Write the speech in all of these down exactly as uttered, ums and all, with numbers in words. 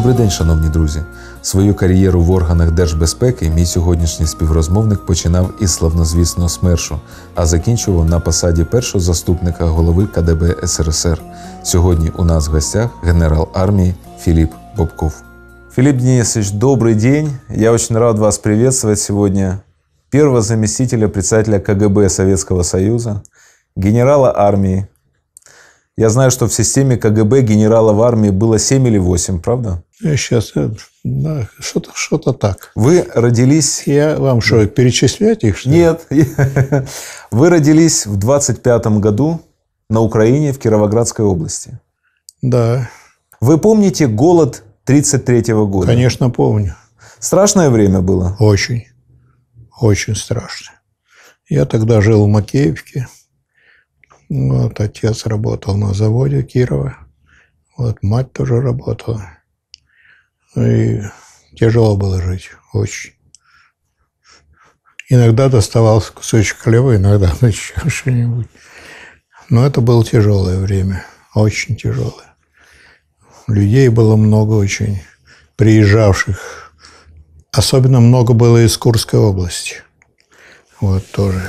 Добрий день, шановні друзі! Свою кар'єру в органах Держбезпеки мій сьогоднішній співрозмовник починав із славнозвісного СМЕРШу, а закінчував на посаді першого заступника голови КДБ СРСР. Сьогодні у нас в гостях генерал армии Филипп Бобков. Филипп Денисович, добрый день! Я очень рад вас приветствовать сегодня. Первого заместителя председателя КГБ Советского Союза, генерала армии. Я знаю, что в системе КГБ генерала в армии было семь или восемь, правда? Я сейчас, да, что-то что-то так. Вы родились... Я вам что, перечислять их? Что ли? Нет. Вы родились в двадцать пятом году на Украине, в Кировоградской области. Да. Вы помните голод тридцать третьего года? Конечно, помню. Страшное время было? Очень. Очень страшно. Я тогда жил в Макеевке. Вот, отец работал на заводе Кирова, вот, мать тоже работала. И тяжело было жить, очень. Иногда доставался кусочек хлеба, иногда еще что-нибудь. Но это было тяжелое время, очень тяжелое. Людей было много очень, приезжавших. Особенно много было из Курской области, вот тоже.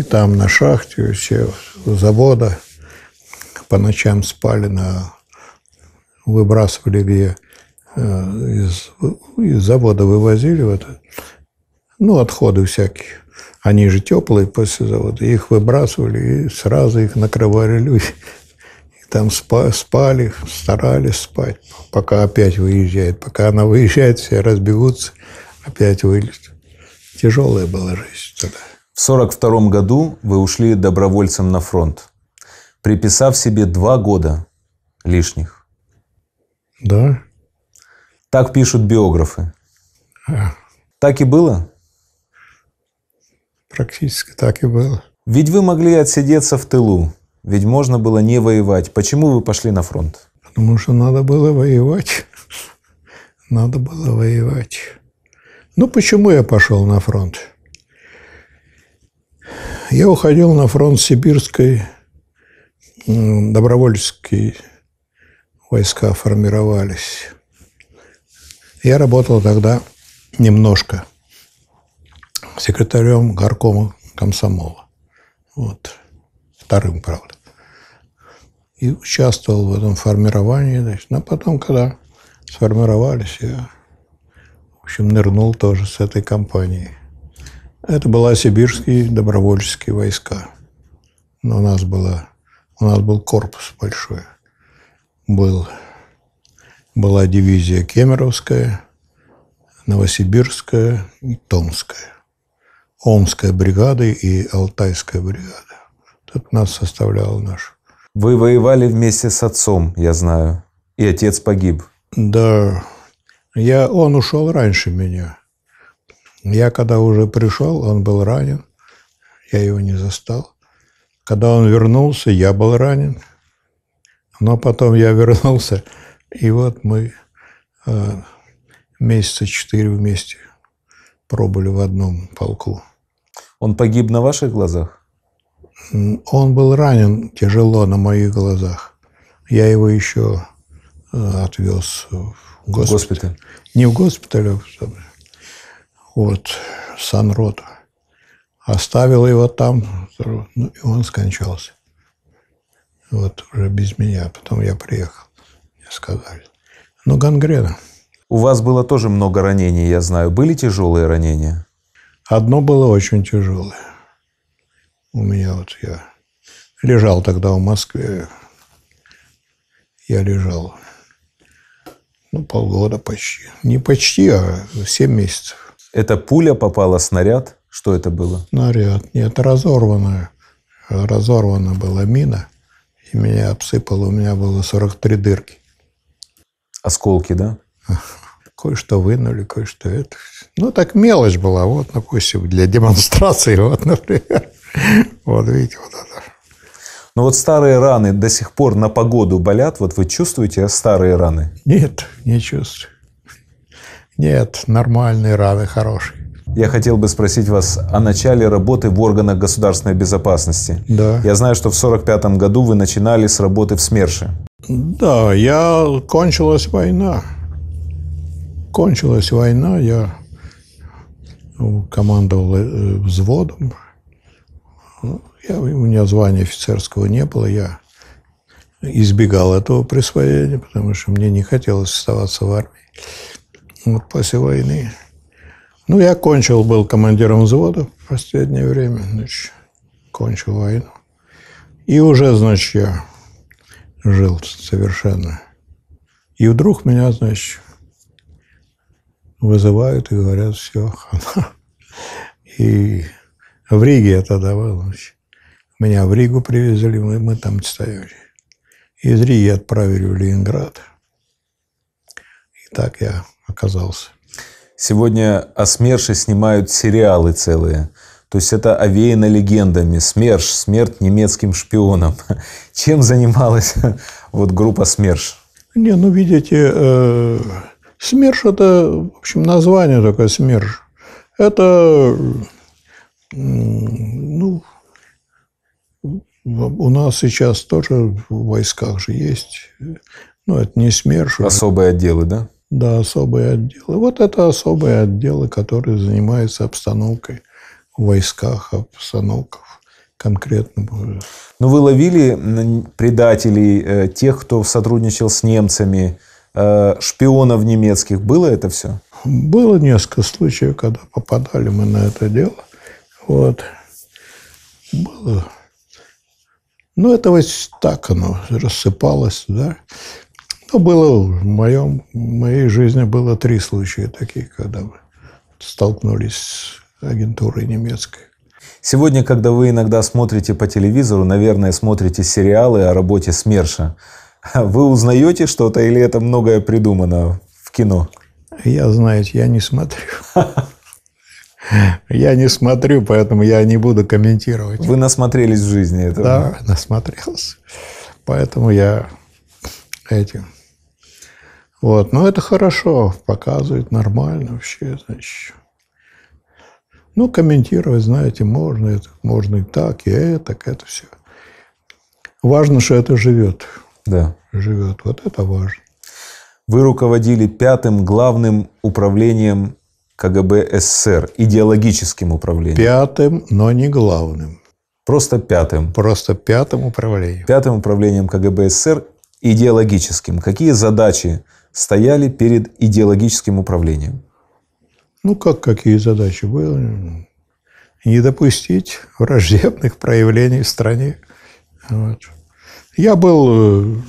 И там на шахте, все завода по ночам спали, на... выбрасывали, где из... из завода вывозили, вот, ну, отходы всякие. Они же теплые после завода, их выбрасывали, и сразу их накрывали люди. И там спали, старались спать, пока опять выезжает. Пока она выезжает, все разбегутся, опять вылезут. Тяжелая была жизнь тогда. В сорок втором году вы ушли добровольцем на фронт, приписав себе два года лишних. Да. Так пишут биографы. А. Так и было? Практически так и было. Ведь вы могли отсидеться в тылу, ведь можно было не воевать. Почему вы пошли на фронт? Потому что надо было воевать. Надо было воевать. Ну, почему я пошел на фронт? Я уходил на фронт сибирской, добровольческие войска формировались. Я работал тогда немножко секретарем горкома комсомола. Вот. Вторым, правда. И участвовал в этом формировании. Значит. Но потом, когда сформировались, я, в общем, нырнул тоже с этой компанией. Это была сибирские добровольческие войска. Но у нас было, у нас был корпус большой. Был, была дивизия Кемеровская, Новосибирская и Томская. Омская бригада и Алтайская бригада. Тут нас составлял наш. Вы воевали вместе с отцом, я знаю. И отец погиб. Да. Я, он ушел раньше меня. Я когда уже пришел, он был ранен, я его не застал. Когда он вернулся, я был ранен, но потом я вернулся, и вот мы э, месяца четыре вместе пробыли в одном полку. Он погиб на ваших глазах? Он был ранен тяжело на моих глазах. Я его еще э, отвез в госпиталь. госпиталь. Не в госпиталь, а в Вот, санроту. Оставил его там, ну, и он скончался. Вот, уже без меня. Потом я приехал, мне сказали. Ну, гангрена. У вас было тоже много ранений, я знаю. Были тяжелые ранения? Одно было очень тяжелое. У меня вот я лежал тогда в Москве. Я лежал, ну, полгода почти. Не почти, а семь месяцев. Это пуля попала, снаряд? Что это было? Снаряд. Нет, разорванная. Разорвана была мина. И меня обсыпало. У меня было сорок три дырки. Осколки, да? Кое-что вынули, кое-что это. Ну, так мелочь была. Вот, допустим, для демонстрации. Вот, например. Вот, видите, вот это. Ну, вот старые раны до сих пор на погоду болят. Вот вы чувствуете старые раны? Нет, не чувствую. Нет, нормальные раны, хорошие. Я хотел бы спросить вас о начале работы в органах государственной безопасности. Да. Я знаю, что в сорок пятом году вы начинали с работы в СМЕРШе. Да, я кончилась война. Кончилась война, я командовал взводом. Я, у меня звания офицерского не было, я избегал этого присвоения, потому что мне не хотелось оставаться в армии. Вот после войны. Ну, я кончил, был командиром взвода в последнее время, значит, кончил войну. И уже, значит, я жил совершенно. И вдруг меня, значит, вызывают и говорят, все, хана. И в Риге я тогда был, значит. Меня в Ригу привезли, мы, мы там стояли. Из Риги отправили в Ленинград. И так я оказался. Сегодня о СМЕРШе снимают сериалы целые. То есть это овеяно легендами. СМЕРШ, смерть немецким шпионам. Чем занималась вот группа СМЕРШ? Не, ну видите, э, СМЕРШ это, в общем, название такое СМЕРШ. Это, э, ну, у нас сейчас тоже в войсках же есть. Ну, это не СМЕРШ. Особые отделы, да? Да, особые отделы. Вот это особые отделы, которые занимаются обстановкой в войсках, обстановкой конкретно. Но вы ловили предателей, тех, кто сотрудничал с немцами, шпионов немецких? Было это все? Было несколько случаев, когда попадали мы на это дело. Вот. Было. Ну, это вот так оно рассыпалось, да. Ну, было в, моем, в моей жизни было три случая таких, когда мы столкнулись с агентурой немецкой. Сегодня, когда вы иногда смотрите по телевизору, наверное, смотрите сериалы о работе СМЕРШа, вы узнаете что-то или это многое придумано в кино? Я, знаете, я не смотрю. Я не смотрю, поэтому я не буду комментировать. Вы насмотрелись в жизни этого? Да, насмотрелся. Поэтому я этим... Вот. Но это хорошо, показывает нормально вообще, значит. Ну, комментировать, знаете, можно, это, можно и так, и это, это все. Важно, что это живет. Да. Живет. Вот это важно. Вы руководили пятым главным управлением ка гэ бэ эс эс эр, идеологическим управлением. Пятым, но не главным. Просто пятым. Просто пятым управлением. Пятым управлением ка гэ бэ эс эс эр. Идеологическим. Какие задачи стояли перед идеологическим управлением? Ну, как какие задачи были? Не допустить враждебных проявлений в стране. Вот. Я был,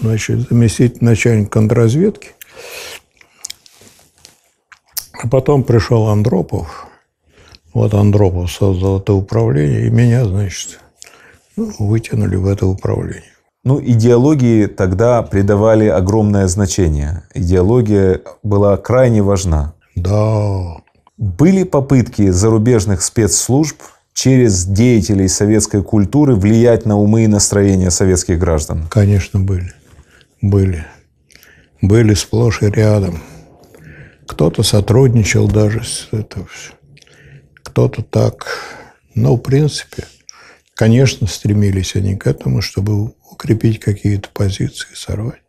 значит, заместитель начальника контрразведки. А потом пришел Андропов. Вот Андропов создал это управление, и меня, значит, ну, вытянули в это управление. Ну, идеологии тогда придавали огромное значение. Идеология была крайне важна. Да. Были попытки зарубежных спецслужб через деятелей советской культуры влиять на умы и настроения советских граждан? Конечно, были. Были. Были сплошь и рядом. Кто-то сотрудничал даже с этим. Кто-то так. Но, в принципе, конечно, стремились они к этому, чтобы... укрепить какие-то позиции, сорвать.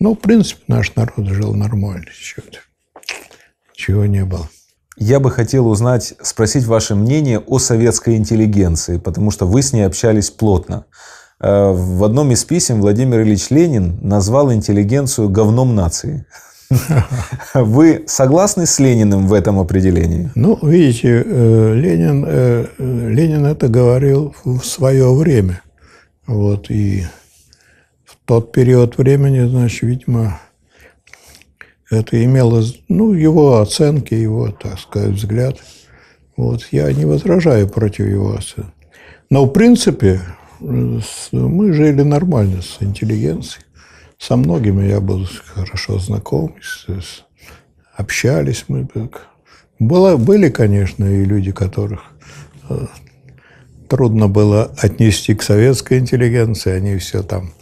Но, в принципе, наш народ жил нормально. Чего-то. Чего не было. Я бы хотел узнать, спросить ваше мнение о советской интеллигенции, потому что вы с ней общались плотно. В одном из писем Владимир Ильич Ленин назвал интеллигенцию говном нации. Вы согласны с Лениным в этом определении? Ну, видите, Ленин, Ленин это говорил в свое время. Вот, и в тот период времени, значит, видимо, это имело, ну, его оценки, его, так сказать, взгляд. Вот, я не возражаю против его оценки. Но, в принципе, мы жили нормально с интеллигенцией. Со многими я был хорошо знаком, общались мы. Было, были, конечно, и люди, которых... трудно было отнести к советской интеллигенции. Они все там,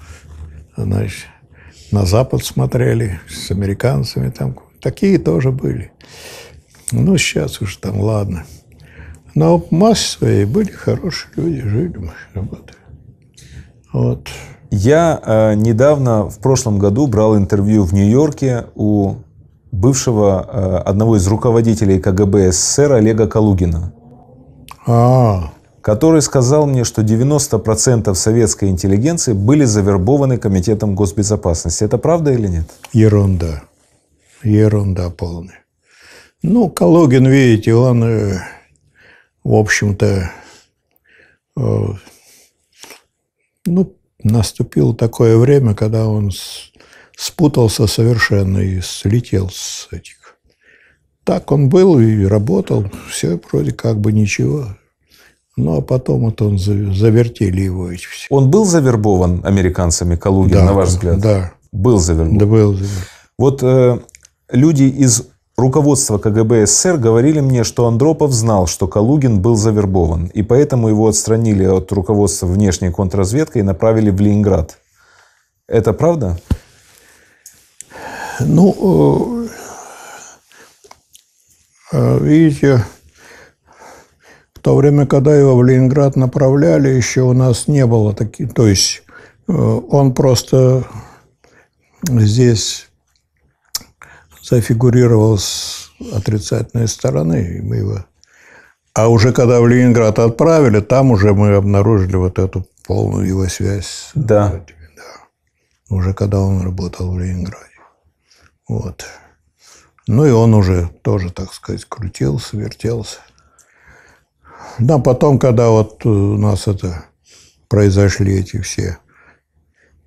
значит, на Запад смотрели, с американцами там. Такие тоже были. Ну, сейчас уж там, ладно. Но в массе своей были хорошие люди, жили мы, работали. Вот. Я э, недавно, в прошлом году, брал интервью в Нью-Йорке у бывшего одного из руководителей КГБ СССР Олега Калугина, А-а-а. который сказал мне, что девяносто процентов советской интеллигенции были завербованы Комитетом госбезопасности. Это правда или нет? Ерунда. Ерунда полная. Ну, Калугин, видите, он, в общем-то, ну, наступило такое время, когда он спутался совершенно и слетел с этих. Так он был и работал, все вроде как бы ничего. Ну, а потом вот он завертели его эти все. Он был завербован американцами, Калугин, да, на ваш взгляд? Да. Был завербован? Да, был завербован. Вот э, люди из руководства КГБ СССР говорили мне, что Андропов знал, что Калугин был завербован, и поэтому его отстранили от руководства внешней контрразведкой и направили в Ленинград. Это правда? Ну, видите, в то время, когда его в Ленинград направляли, еще у нас не было таких... То есть, он просто здесь... зафигурировал с отрицательной стороны. Мы его... А уже когда в Ленинград отправили, там уже мы обнаружили вот эту полную его связь. Да. Да. Уже когда он работал в Ленинграде. Вот. Ну, и он уже тоже, так сказать, крутился, вертелся. Да, потом, когда вот у нас это... произошли эти все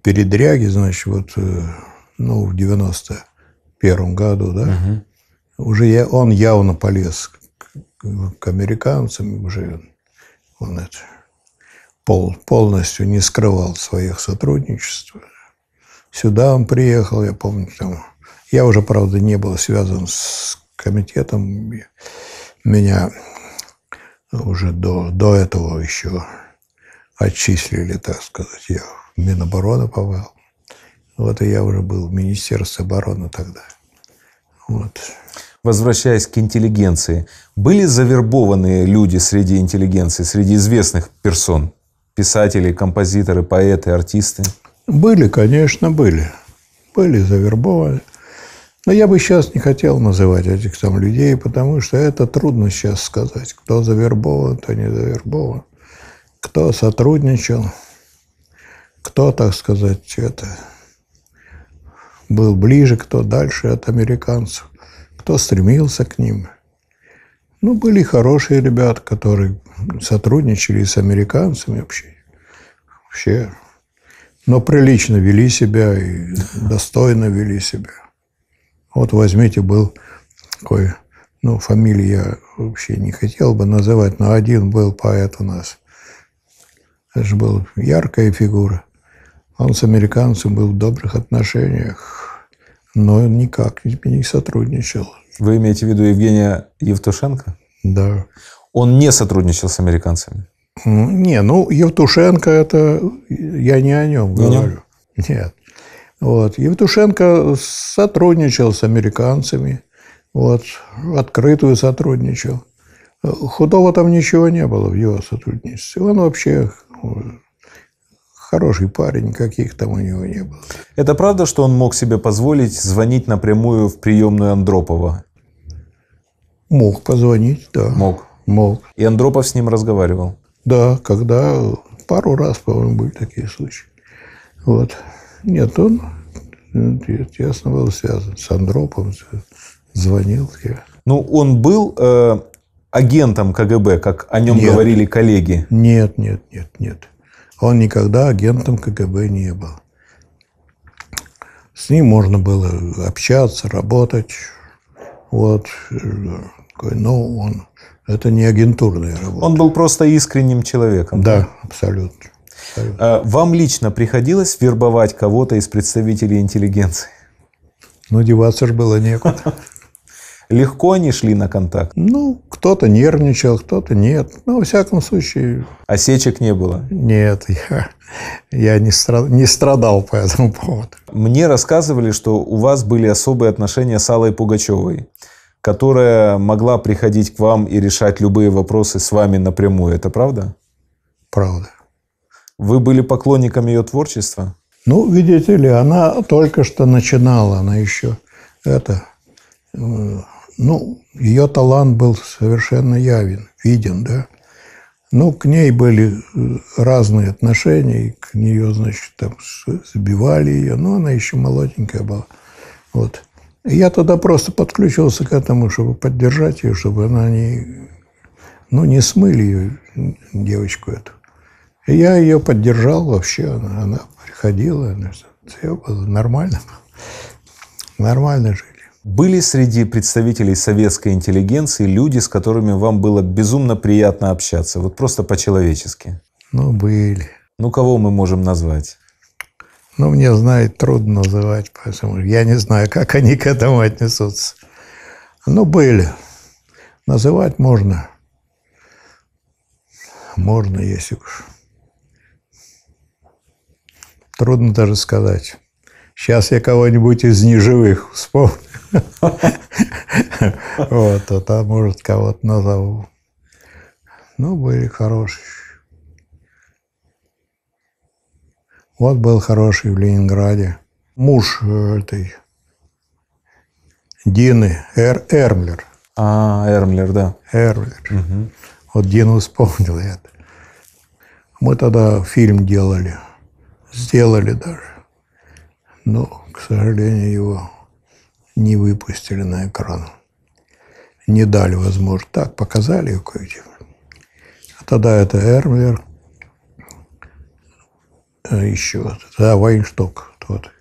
передряги, значит, вот, ну, в девяностые первом году, да, угу. уже я, он явно полез к, к американцам, уже он это, пол, полностью не скрывал своих сотрудничеств. Сюда он приехал, я помню, там, я уже, правда, не был связан с комитетом, меня уже до, до этого еще отчислили, так сказать, я в Минобороны попал. Вот и я уже был в Министерстве обороны тогда. Вот. Возвращаясь к интеллигенции, были завербованы люди среди интеллигенции, среди известных персон? Писатели, композиторы, поэты, артисты? Были, конечно, были. Были завербованы. Но я бы сейчас не хотел называть этих там людей, потому что это трудно сейчас сказать. Кто завербован, кто не завербован. Кто сотрудничал, кто, так сказать, это... был ближе, кто дальше от американцев, кто стремился к ним. Ну, были хорошие ребята, которые сотрудничали с американцами вообще. Вообще. Но прилично вели себя и достойно вели себя. Вот возьмите, был такой, ну, фамилии я вообще не хотел бы называть, но один был поэт у нас. Это же была яркая фигура. Он с американцем был в добрых отношениях, но никак не сотрудничал. Вы имеете в виду Евгения Евтушенко? Да. Он не сотрудничал с американцами? Не, ну, Евтушенко это... Я не о нем не говорю. Нем? Нет. Вот. Евтушенко сотрудничал с американцами, вот, открытую сотрудничал. Худого там ничего не было в его сотрудничестве. Он вообще... Хороший парень, никаких там у него не было. Это правда, что он мог себе позволить звонить напрямую в приемную Андропова? Мог позвонить, да. Мог? Мог. И Андропов с ним разговаривал? Да, когда... Пару раз, по-моему, были такие случаи. Вот. Нет, он, ясно, был связан с Андроповым, звонил. Ну, он был э, агентом КГБ, как о нем нет. говорили коллеги? Нет, нет, нет, нет. Он никогда агентом КГБ не был. С ним можно было общаться, работать. Вот. Но он... это не агентурная работа. Он был просто искренним человеком. Да, абсолютно. абсолютно. Вам лично приходилось вербовать кого-то из представителей интеллигенции? Ну, деваться же было некуда. Легко они шли на контакт? Ну, кто-то нервничал, кто-то нет. Ну, во всяком случае... Осечек не было? Нет, я, я не, стра... не страдал по этому поводу. Мне рассказывали, что у вас были особые отношения с Аллой Пугачевой, которая могла приходить к вам и решать любые вопросы с вами напрямую. Это правда? Правда. Вы были поклонником ее творчества? Ну, видите ли, она только что начинала, она еще это... Ну, ее талант был совершенно явен, виден, да. Ну, к ней были разные отношения, к нее, значит, там забивали ее, но она еще молоденькая была. Вот. И я тогда просто подключился к этому, чтобы поддержать ее, чтобы она не, ну, не смыли ее, девочку эту. И я ее поддержал вообще, она, она приходила, она, все было нормально, нормально жили. Были среди представителей советской интеллигенции люди, с которыми вам было безумно приятно общаться? Вот просто по-человечески. Ну, были. Ну, кого мы можем назвать? Ну, мне, знает, трудно называть, поэтому я не знаю, как они к этому отнесутся. Ну, были. Называть можно. Можно, если уж. Трудно даже сказать. Сейчас я кого-нибудь из неживых вспомню. Вот, а там, может, кого-то назову. Ну, были хорошие. Вот был хороший в Ленинграде. Муж этой Дины, Эрмлер. А, Эрмлер, да. Эрмлер. Вот Дину вспомнил это. Мы тогда фильм делали. Сделали даже. Но, к сожалению, его не выпустили на экран. Не дали возможность. Так, показали его кое-где. А тогда это Эрмлер. А еще. Да, Вайншток. Тот.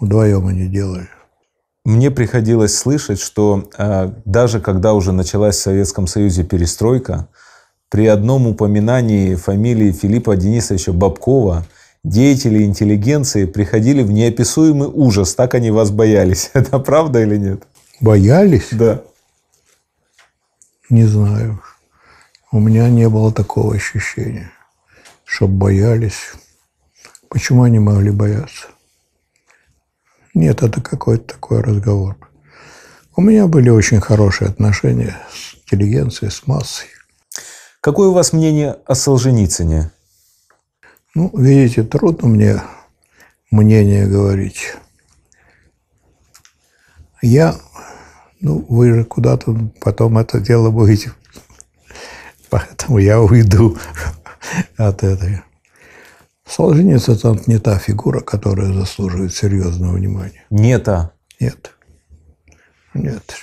Вдвоем они делали. Мне приходилось слышать, что э, даже когда уже началась в Советском Союзе перестройка, при одном упоминании фамилии Филиппа Денисовича Бобкова деятели интеллигенции приходили в неописуемый ужас. Так они вас боялись. Это правда или нет? Боялись? Да. Не знаю. У меня не было такого ощущения, чтобы боялись. Почему они могли бояться? Нет, это какой-то такой разговор. У меня были очень хорошие отношения с интеллигенцией, с массой. Какое у вас мнение о Солженицыне? Ну, видите, трудно мне мнение говорить. Я, ну, вы же куда-то потом это дело будете. Поэтому я уйду от этого. Солженицын – это не та фигура, которая заслуживает серьезного внимания. Не та? Нет. Нет.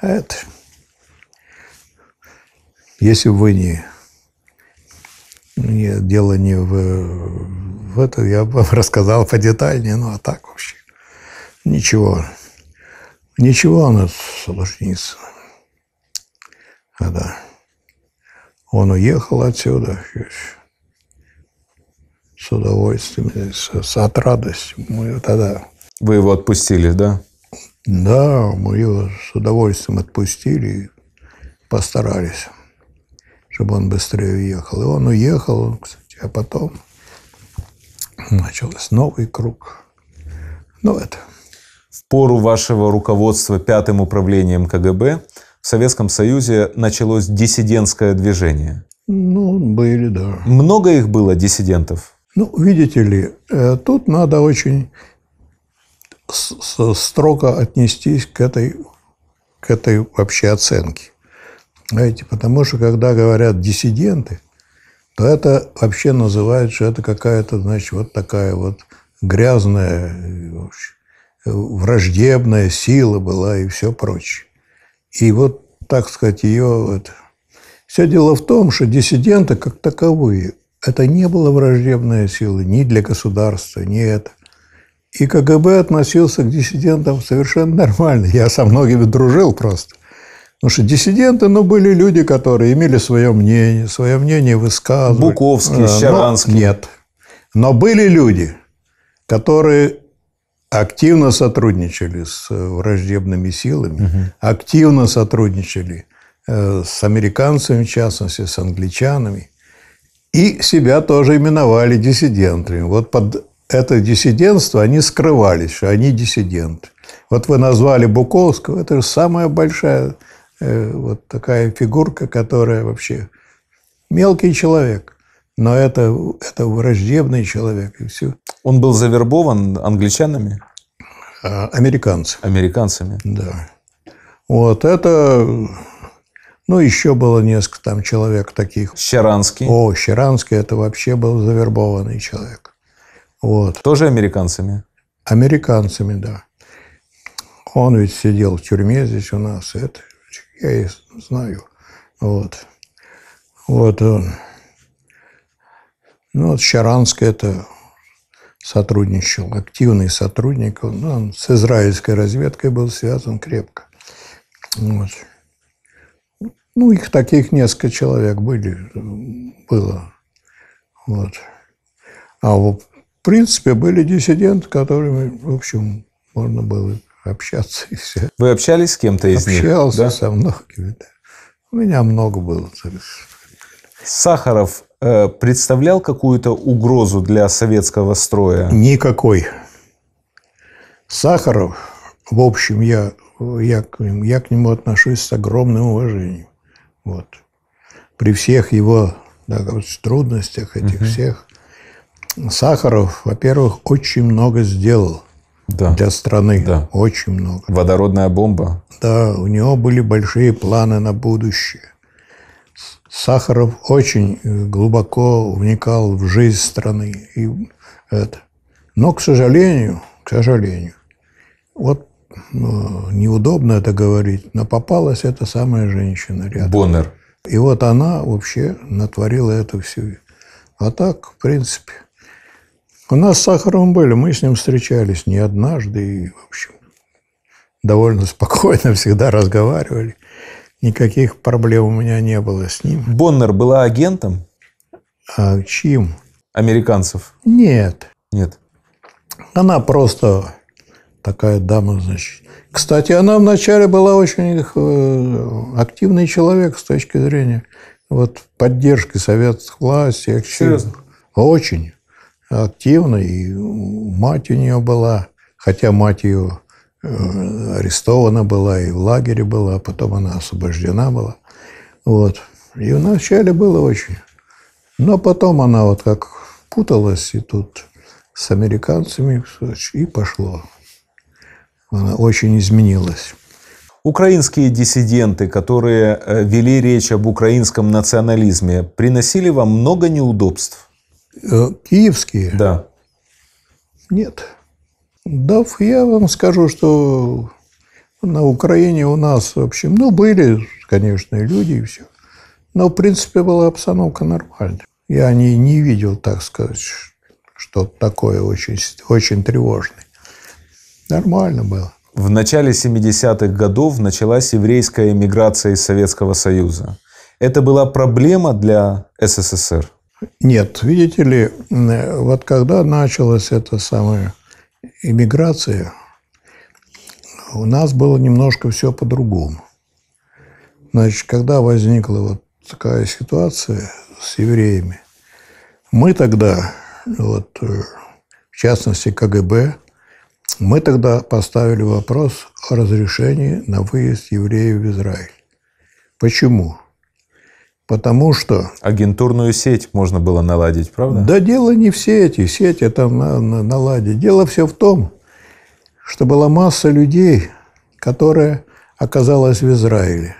А это… Если вы не… Нет, дело не в, в этом, я вам рассказал подетальнее, ну а так вообще ничего. Ничего у нас Солженицына. А да. Он уехал отсюда с удовольствием, с, с от радостью. Мы тогда... Вы его отпустили, да? Да, мы его с удовольствием отпустили и постарались, чтобы он быстрее уехал. И он уехал, кстати, а потом начался новый круг. Ну, это. В пору вашего руководства пятым управлением ка гэ бэ в Советском Союзе началось диссидентское движение. Ну, были, да. Много их было, диссидентов? Ну, видите ли, тут надо очень строго отнестись к этой, к этой вообще оценке. Знаете, потому что, когда говорят диссиденты, то это вообще называют, что это какая-то, значит, вот такая вот грязная, враждебная сила была и все прочее. И вот, так сказать, ее... Вот... Все дело в том, что диссиденты, как таковые, это не было враждебная сила ни для государства, ни это. И ка гэ бэ относился к диссидентам совершенно нормально. Я со многими дружил просто. Потому что диссиденты, ну, были люди, которые имели свое мнение, свое мнение высказывали. Буковский, Щаранский. Но, нет. Но были люди, которые активно сотрудничали с враждебными силами, угу. активно сотрудничали с американцами, в частности, с англичанами, и себя тоже именовали диссидентами. Вот под это диссидентство они скрывались, что они диссиденты. Вот вы назвали Буковского, это же самая большая... Вот такая фигурка, которая вообще мелкий человек, но это, это враждебный человек, и все. Он был завербован англичанами? Американцами. Американцами. Да. Вот это... Ну, еще было несколько там человек таких. Щаранский. О, Щаранский – это вообще был завербованный человек. Вот. Тоже американцами? Американцами, да. Он ведь сидел в тюрьме здесь у нас. Это я и знаю. Вот. Вот он. Ну, вот Щаранский – это сотрудничал, активный сотрудник. Он, он с израильской разведкой был связан крепко. Вот. Ну, их таких несколько человек были, было. Вот. А в принципе были диссиденты, с которыми, в общем, можно было общаться и все. Вы общались с кем-то из Общался них? Общался да? со многими, да. У меня много было. Сахаров э, представлял какую-то угрозу для советского строя? Никакой. Сахаров, в общем, я, я, я к нему отношусь с огромным уважением. Вот. При всех его да, вот, трудностях, этих uh-huh. всех, Сахаров, во-первых, очень много сделал да. для страны. Да. Очень много. Водородная бомба. Да, у него были большие планы на будущее. Сахаров очень глубоко вникал в жизнь страны. И это. Но, к сожалению, к сожалению, вот неудобно это говорить, но попалась эта самая женщина рядом. Боннер. И вот она вообще натворила это все. А так, в принципе, у нас с Сахаровым были, мы с ним встречались не однажды, и, в общем, довольно спокойно всегда разговаривали. Никаких проблем у меня не было с ним. Боннер была агентом? А чьим? Американцев? Нет. Нет. Она просто... Такая дама, значит. Кстати, она вначале была очень активный человек с точки зрения вот, поддержки советских властей. Серьезно? Очень активно. И мать у нее была, хотя мать ее арестована была и в лагере была, а потом она освобождена была. Вот. И вначале было очень. Но потом она вот как путалась и тут с американцами и пошло. Она очень изменилась. Украинские диссиденты, которые вели речь об украинском национализме, приносили вам много неудобств? Киевские? Да. Нет. Да, я вам скажу, что на Украине у нас, в общем, ну, были, конечно, люди и все. Но, в принципе, была обстановка нормальная. Я не, не видел, так сказать, что-то такое очень, очень тревожное. Нормально было. В начале семидесятых годов началась еврейская эмиграция из Советского Союза. Это была проблема для СССР? Нет. Видите ли, вот когда началась эта самая эмиграция, у нас было немножко все по-другому. Значит, когда возникла вот такая ситуация с евреями, мы тогда, вот, в частности КГБ, мы тогда поставили вопрос о разрешении на выезд евреев в Израиль. Почему? Потому что... Агентурную сеть можно было наладить, правда? Да дело не в сети. Сеть это наладить. Дело все в том, что была масса людей, которая оказалась в Израиле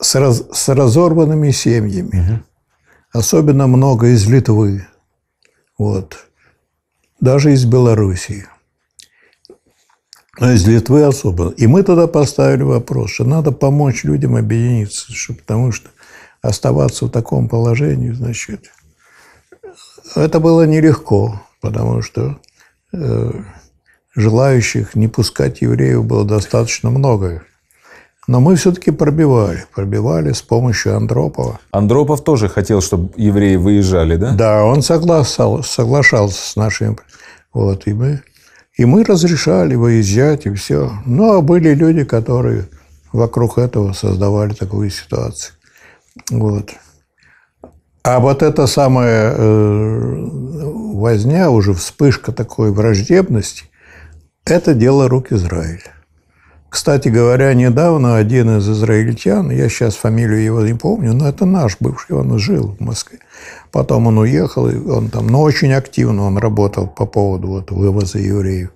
с, раз, с разорванными семьями. Угу. Особенно много из Литвы. Вот. Даже из Белоруссии. Из Литвы особо. И мы тогда поставили вопрос, что надо помочь людям объединиться, потому что оставаться в таком положении, значит, это было нелегко, потому что э, желающих не пускать евреев было достаточно много. Но мы все-таки пробивали. Пробивали с помощью Андропова. Андропов тоже хотел, чтобы евреи выезжали, да? Да, он согласал, соглашался с нашими... Вот, и мы, и мы разрешали выезжать, и все. Ну, а были люди, которые вокруг этого создавали такую ситуацию. Вот. А вот эта самая возня, уже вспышка такой враждебности, это дело рук Израиля. Кстати говоря, недавно один из израильтян, я сейчас фамилию его не помню, но это наш бывший, он жил в Москве. Потом он уехал, и он там, но ну, очень активно он работал по поводу вот, вывоза евреев.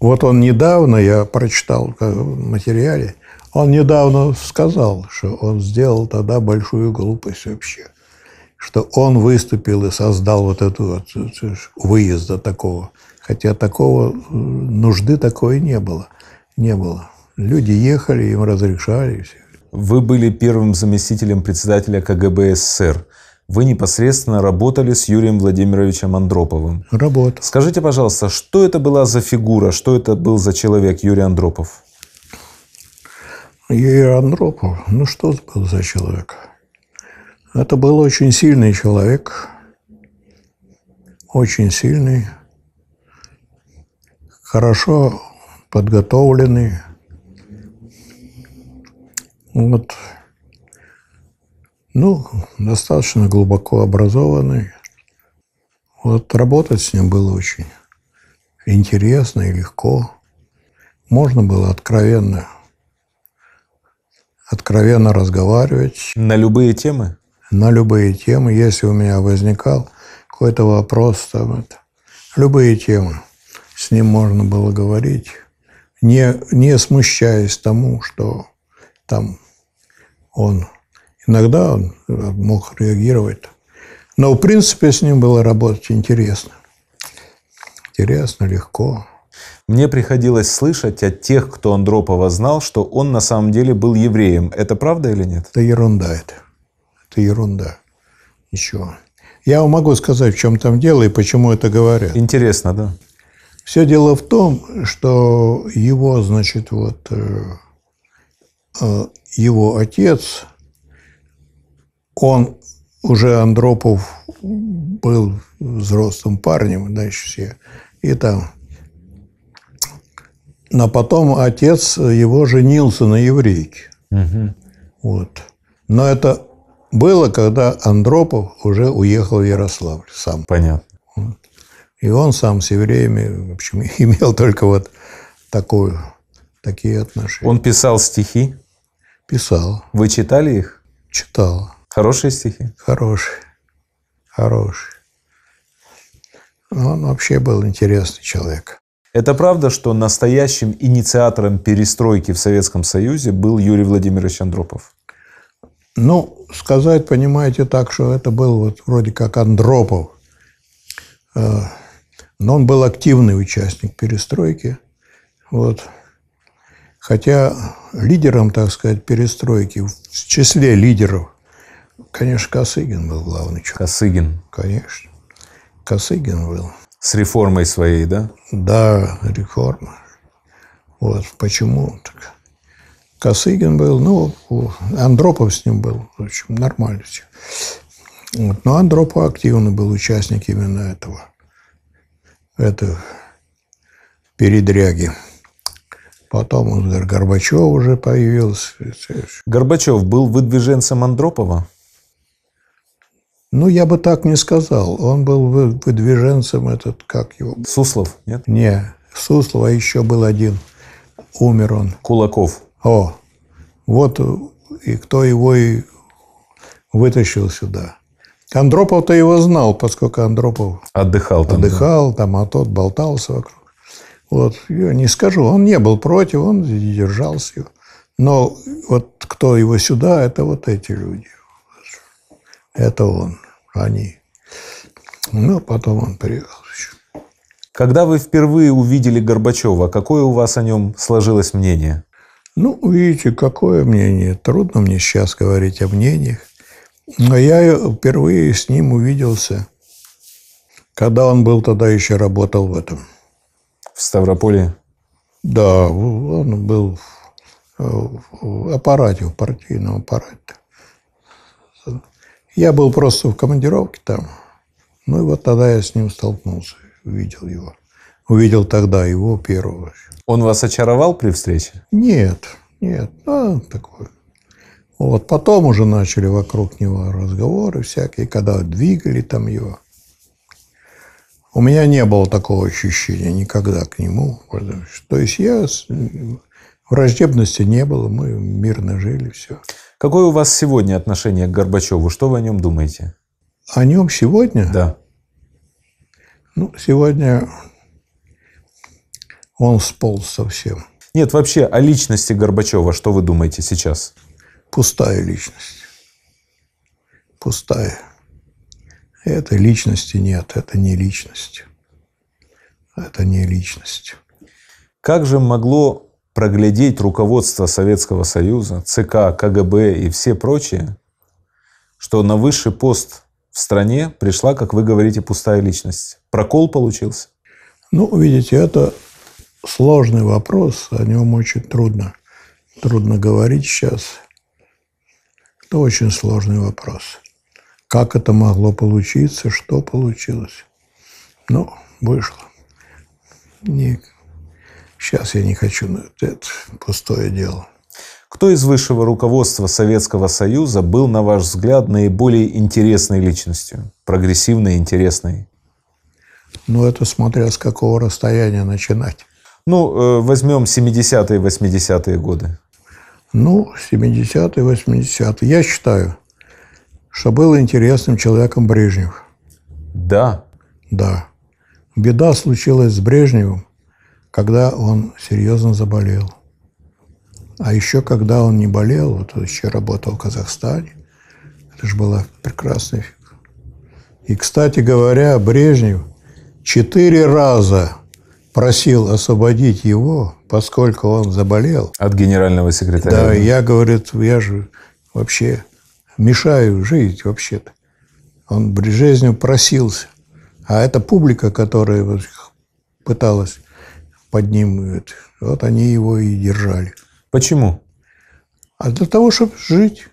Вот он недавно, я прочитал в материале, он недавно сказал, что он сделал тогда большую глупость вообще, что он выступил и создал вот эту вот выезда такого, хотя такого нужды такой не было, не было. Люди ехали, им разрешали. Вы были первым заместителем председателя ка гэ бэ эс эс эс эр. Вы непосредственно работали с Юрием Владимировичем Андроповым. Работал. Скажите, пожалуйста, что это была за фигура, что это был за человек Юрий Андропов? Юрий Андропов, ну что это был за человек? Это был очень сильный человек, очень сильный, хорошо подготовленный. Вот. Ну, достаточно глубоко образованный. Вот работать с ним было очень интересно и легко. Можно было откровенно, откровенно разговаривать. На любые темы? На любые темы. Если у меня возникал какой-то вопрос, там, это, любые темы. С ним можно было говорить, не, не смущаясь тому, что там он... Иногда он мог реагировать. Но, в принципе, с ним было работать интересно. Интересно, легко. Мне приходилось слышать от тех, кто Андропова знал, что он на самом деле был евреем. Это правда или нет? Это ерунда это. Это ерунда. Ничего. Я вам могу сказать, в чем там дело и почему это говорят. Интересно, да? Все дело в том, что его, значит, вот его отец... Он уже, Андропов, был взрослым парнем, дальше все, и там. Но потом отец его женился на еврейке. Угу. Вот. Но это было, когда Андропов уже уехал в Ярославль сам. Понятно. Вот. И он сам с евреями, в общем, имел только вот такую, такие отношения. Он писал стихи? Писал. Вы читали их? Читал. Хорошие стихи? Хорошие. Хорошие. Он вообще был интересный человек. Это правда, что настоящим инициатором перестройки в Советском Союзе был Юрий Владимирович Андропов? Ну, сказать, понимаете, так, что это был вот вроде как Андропов. Но он был активный участник перестройки. Вот. Хотя лидером, так сказать, перестройки, в числе лидеров, конечно, Косыгин был главный человек. Косыгин. Конечно. Косыгин был. С реформой своей, да? Да, реформа. Вот почему так. Косыгин был, ну, Андропов с ним был, в общем, нормально все. Вот. Но Андропов активно был участник именно этого, этого передряги. Потом Горбачев уже появился. Горбачев был выдвиженцем Андропова? Ну, я бы так не сказал. Он был выдвиженцем этот, как его... Суслов, нет? Не, Суслов, а еще был один. Умер он. Кулаков. О, вот и кто его и вытащил сюда. Андропов-то его знал, поскольку Андропов... Отдыхал там. Отдыхал, да. Там, а тот болтался вокруг. Вот, я не скажу, он не был против, он держался. Но вот кто его сюда, это вот эти люди. Это он, они. Ну, потом он приехал еще. Когда вы впервые увидели Горбачева, какое у вас о нем сложилось мнение? Ну, видите, какое мнение. Трудно мне сейчас говорить о мнениях. Но я впервые с ним увиделся, когда он был тогда еще работал в этом. В Ставрополе? Да, он был в аппарате, в партийном аппарате. Я был просто в командировке там. Ну и вот тогда я с ним столкнулся, увидел его. Увидел тогда его первого. Он вас очаровал при встрече? Нет, нет, да, такое. Вот потом уже начали вокруг него разговоры всякие, когда двигали там его. У меня не было такого ощущения никогда к нему. То есть я враждебности не было, мы мирно жили, все. Какое у вас сегодня отношение к Горбачеву? Что вы о нем думаете? О нем сегодня? Да. Ну, сегодня Он сполз совсем. Нет, вообще о личности Горбачева что вы думаете сейчас? Пустая личность. Пустая. Этой личности нет. Это не личность. Это не личность. Как же могло проглядеть руководство Советского Союза, ЦК, КГБ и все прочие, что на высший пост в стране пришла, как вы говорите, пустая личность? Прокол получился? Ну, видите, это сложный вопрос. О нем очень трудно, трудно говорить сейчас. Это очень сложный вопрос. Как это могло получиться, что получилось? Ну, вышло. Не... Сейчас я не хочу, но это пустое дело. Кто из высшего руководства Советского Союза был, на ваш взгляд, наиболее интересной личностью? Прогрессивной, интересной? Ну, это смотря с какого расстояния начинать. Ну, возьмем семидесятые, восьмидесятые годы. Ну, семидесятые, восьмидесятые. Я считаю, что был интересным человеком Брежнев. Да? Да. Беда случилась с Брежневым, когда он серьезно заболел. А еще когда он не болел, вот он еще работал в Казахстане. Это же была прекрасная фигура. И, кстати говоря, Брежнев четыре раза просил освободить его, поскольку он заболел. От генерального секретаря. Да, я, говорит, я же вообще мешаю жить вообще-то. Он при жизни просился. А эта публика, которая пыталась под ним, вот они его и держали. Почему? А для того, чтобы жить.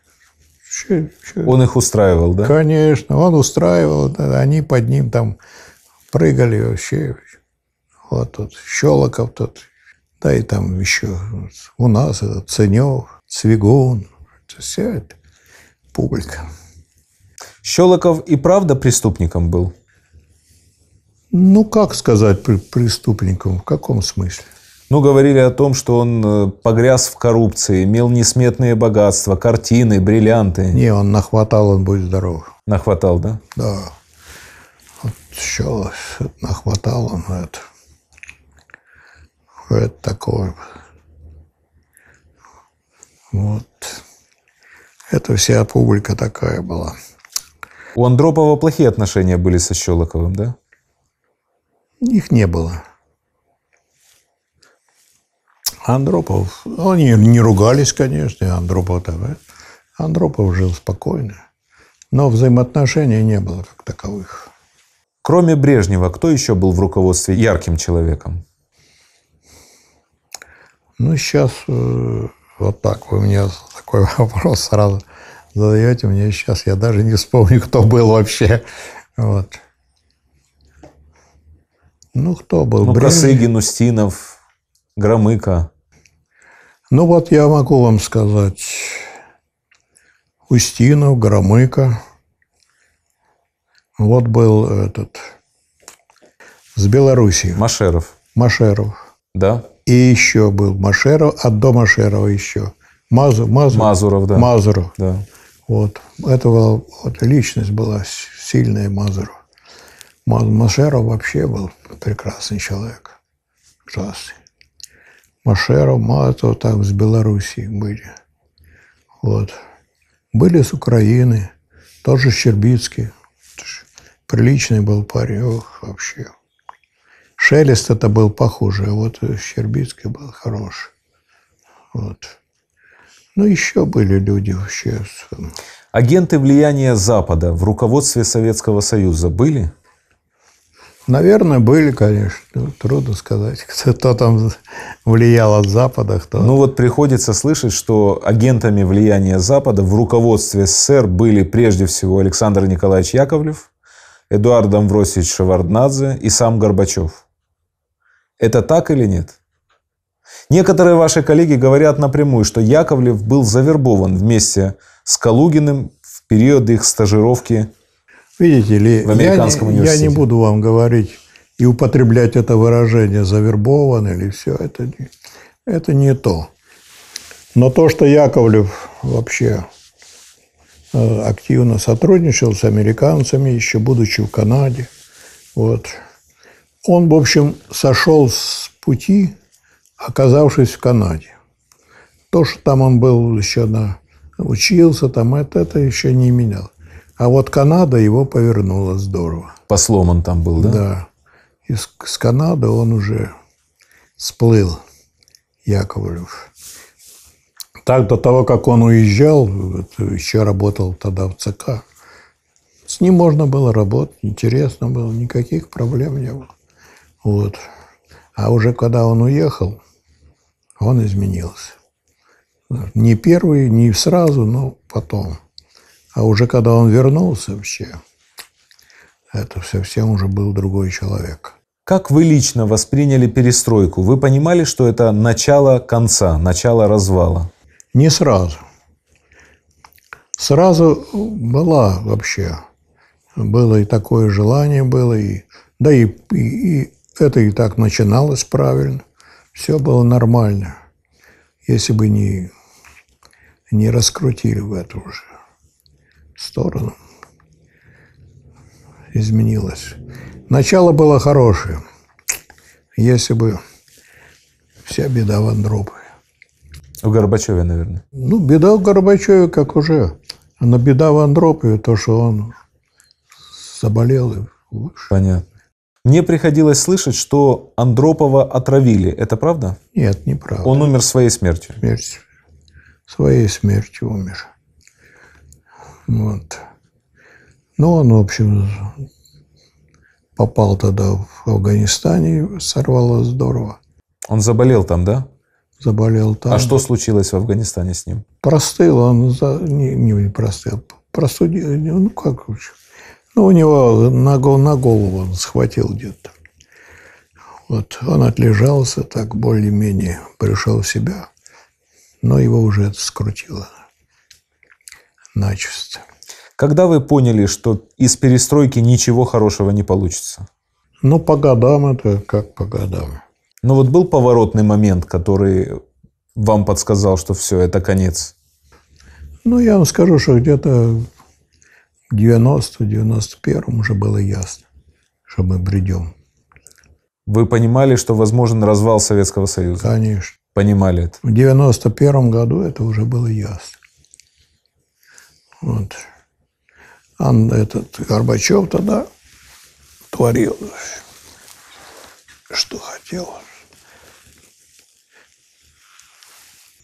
Он их устраивал, да? Конечно, он устраивал. Они под ним там прыгали вообще. Вот тут Щелоков тут, да и там еще у нас это Ценев, Цвигун. Это вся эта публика. Щелоков и правда преступником был? Ну, как сказать преступником? В каком смысле? Ну, говорили о том, что он погряз в коррупции, имел несметные богатства, картины, бриллианты. Не, он нахватал, он будет здоров. Нахватал, да? Да. Вот еще нахватал он это. Это такое. Вот. Это вся публика такая была. У Андропова плохие отношения были со Щелоковым, да? Их не было. Андропов, они не ругались, конечно, Андропов, да, Андропов жил спокойно, но взаимоотношений не было как таковых. Кроме Брежнева, кто еще был в руководстве ярким человеком? Ну, сейчас вот так вы мне такой вопрос сразу задаете. Мне сейчас, я даже не вспомню, кто был вообще. Вот. Ну, кто был? Ну, Косыгин, Устинов, Громыко. Ну, вот я могу вам сказать. Устинов, Громыко. Вот был этот... С Белоруссии. Машеров. Машеров. Да. И еще был Машеров, а до Машерова еще. Мазу, Мазу, Мазуров, да. Мазуров. Да. Вот. Это была, вот, личность была сильная Мазуров. Машеров вообще был прекрасный человек. Ужасный. Машеров, Матов там с Белоруссии были. Вот. Были с Украины. Тоже Щербицкий. Приличный был парень. Ох, вообще. Шелест это был похуже, а вот Щербицкий был хороший. Вот. Ну, еще были люди вообще. Агенты влияния Запада в руководстве Советского Союза были? Наверное, были, конечно. Трудно сказать, кто там влиял от Запада. Кто... Ну вот приходится слышать, что агентами влияния Запада в руководстве СССР были прежде всего Александр Николаевич Яковлев, Эдуард Амвросьевич Шеварднадзе и сам Горбачев. Это так или нет? Некоторые ваши коллеги говорят напрямую, что Яковлев был завербован вместе с Калугиным в период их стажировки. Видите ли, в американском университете. Я не буду вам говорить и употреблять это выражение «завербован» или все. Это не, это не то. Но то, что Яковлев вообще активно сотрудничал с американцами, еще будучи в Канаде, вот, он, в общем, сошел с пути оказавшись в Канаде. То, что там он был еще на, учился, там это, это еще не меняло. А вот Канада его повернула здорово. Послом он там был, да? Да. Из с Канады он уже сплыл, Яковлев. Так до того, как он уезжал, еще работал тогда в ЦК. С ним можно было работать, интересно было, никаких проблем не было. Вот. А уже когда он уехал, он изменился. Не первый, не сразу, но потом. А уже когда он вернулся вообще, это совсем уже был другой человек. Как вы лично восприняли перестройку? Вы понимали, что это начало конца, начало развала? Не сразу. Сразу была вообще. Было и такое желание было. И, да и, и, и это и так начиналось правильно. Все было нормально. Если бы не, не раскрутили в эту же сторону. Изменилось. Начало было хорошее. Если бы вся беда в Андропове. В Горбачеве, наверное. Ну, беда в Горбачеве, как уже. Но беда в Андропове, то, что он заболел и вышел. Понятно. Мне приходилось слышать, что Андропова отравили. Это правда? Нет, неправда. Он умер своей смертью. Смерть. Своей смертью умер. Вот. Ну, он, в общем, попал тогда в Афганистане, сорвалось здорово. Он заболел там, да? Заболел там. А что случилось в Афганистане с ним? Простыл он, за... не, не простыл, простудил, ну как вообще. Ну, у него на голову он схватил где-то. Вот. Он отлежался, так более-менее пришел в себя. Но его уже это скрутило начисто. Когда вы поняли, что из перестройки ничего хорошего не получится? Ну, по годам это как по годам. Но вот был поворотный момент, который вам подсказал, что все, это конец? Ну, я вам скажу, что где-то... В девяностом-девяносто первом уже было ясно, что мы бредем. Вы понимали, что возможен развал Советского Союза? Конечно. Понимали это? В девяносто первом году это уже было ясно. Вот. А этот Горбачев тогда творил, что хотел.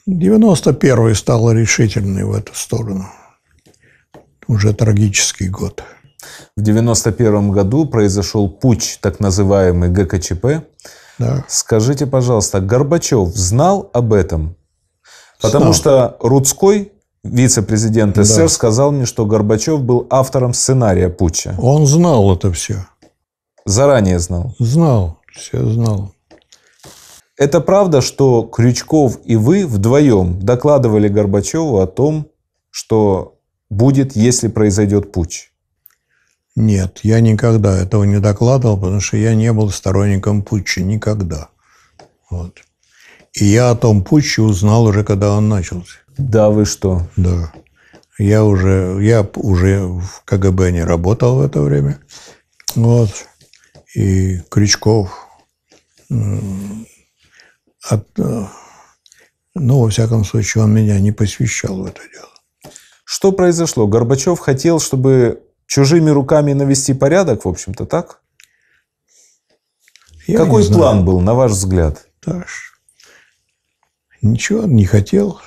девяносто первый стал решительный в эту сторону. Уже трагический год. В девяносто первом году произошел путч, так называемый ГКЧП. Да. Скажите, пожалуйста, Горбачев знал об этом? Потому знал. Что Рудской, вице-президент СССР, да. сказал мне, что Горбачев был автором сценария путча. Он знал это все. Заранее знал? Знал, все знал. Это правда, что Крючков и вы вдвоем докладывали Горбачеву о том, что... будет, если произойдет путч? Нет, я никогда этого не докладывал, потому что я не был сторонником путча никогда. Вот. И я о том путче узнал уже, когда он начался. Да вы что? Да. Я уже, я уже в КГБ не работал в это время. Вот. И Крючков, от, ну, во всяком случае, он меня не посвящал в это дело. Что произошло? Горбачев хотел, чтобы чужими руками навести порядок, в общем-то, так? Я Какой план был, на ваш взгляд? Таш, ничего он не хотел.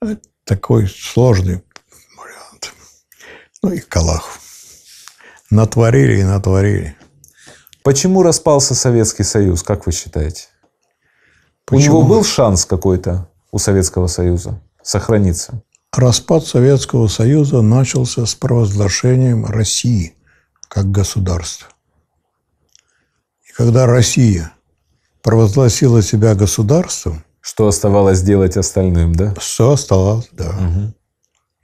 Это такой сложный вариант. Ну и Калахов. Натворили и натворили. Почему распался Советский Союз, как вы считаете? Почему? У него был шанс какой-то? У Советского Союза сохранится? Распад Советского Союза начался с провозглашением России как государства. И когда Россия провозгласила себя государством... Что оставалось делать остальным, да? Что оставалось, да. Угу.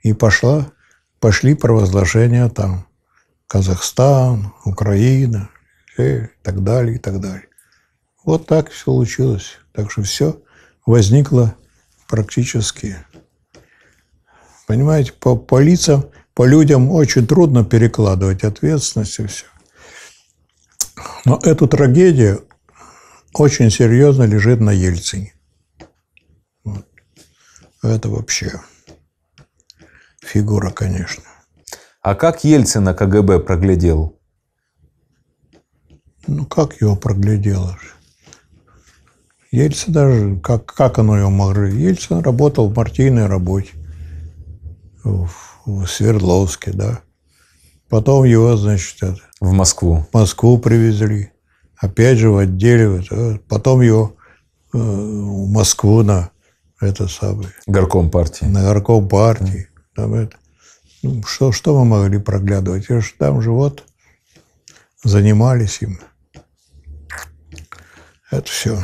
И пошла, пошли провозглашения там. Казахстан, Украина и так далее, и так далее. Вот так все случилось. Так что все возникло... Практически. Понимаете, по, по лицам, по людям очень трудно перекладывать ответственность и все. Но эту трагедию очень серьезно лежит на Ельцине. Вот. Это вообще фигура, конечно. А как Ельцина КГБ проглядел? Ну, как его проглядело? Ельцин даже, как, как оно его могло? Ельцин работал в партийной работе в, в Свердловске, да. Потом его, значит, это, в Москву. В Москву привезли. Опять же в отделе. Потом его э, в Москву на это самое. Горком партии. На горком партии. Там это. Ну, что, что мы могли проглядывать? Там же вот занимались им. Это все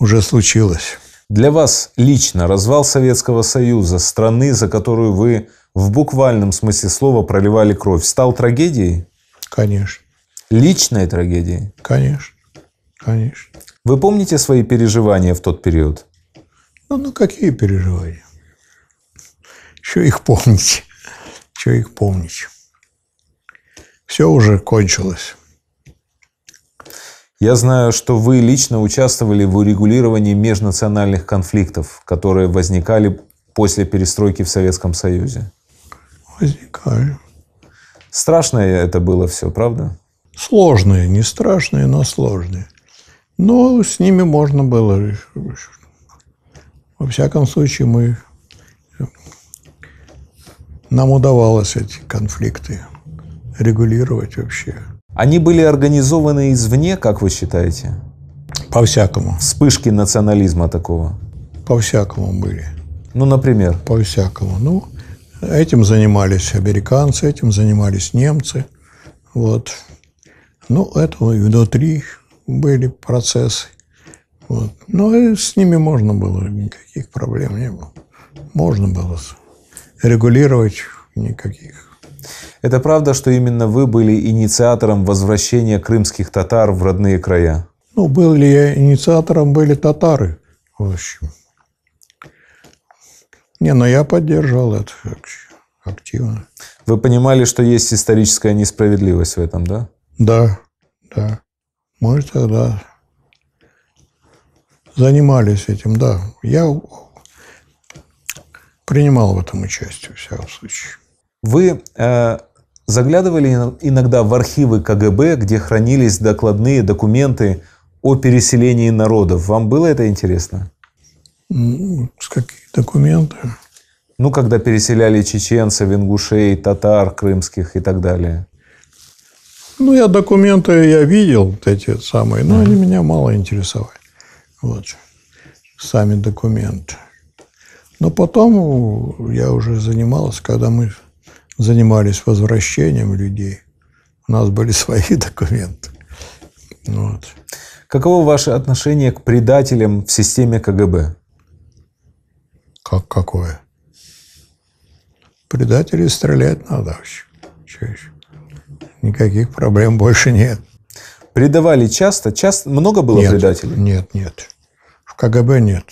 уже случилось. Для вас лично развал Советского Союза, страны, за которую вы в буквальном смысле слова проливали кровь, стал трагедией? Конечно. Личной трагедией? Конечно. Конечно. Вы помните свои переживания в тот период? Ну, ну какие переживания? Чего их помнить? Чего их помнить? Все уже кончилось. Я знаю, что вы лично участвовали в урегулировании межнациональных конфликтов, которые возникали после перестройки в Советском Союзе. Возникали. Страшное это было все, правда? Сложные, не страшные, но сложные. Но с ними можно было. Во всяком случае, мы... нам удавалось эти конфликты регулировать вообще. Они были организованы извне, как вы считаете? По-всякому. Вспышки национализма такого? По-всякому были. Ну, например? По-всякому. Ну, этим занимались американцы, этим занимались немцы. Вот. Ну, это и внутри были процессы. Вот. Но и с ними можно было, никаких проблем не было. Можно было регулировать, никаких. Это правда, что именно вы были инициатором возвращения крымских татар в родные края? Ну, был ли я инициатором, были татары, в общем. Не, но я поддерживал это активно. Вы понимали, что есть историческая несправедливость в этом, да? Да, да. Мы тогда занимались этим, да. Я принимал в этом участие, в всяком случае. Вы э, заглядывали иногда в архивы КГБ, где хранились докладные документы о переселении народов. Вам было это интересно? С каких документов? Ну, когда переселяли чеченцев, ингушей, татар, крымских и так далее. Ну, я документы я видел, эти самые, но mm-hmm. они меня мало интересовали. Вот. Сами документы. Но потом я уже занимался, когда мы занимались возвращением людей. У нас были свои документы. Вот. Каково ваше отношение к предателям в системе КГБ? Как какое? Предателей стрелять надо вообще. Никаких проблем больше нет. Предавали часто? Часто? Много было нет, предателей? Нет, нет. В КГБ нет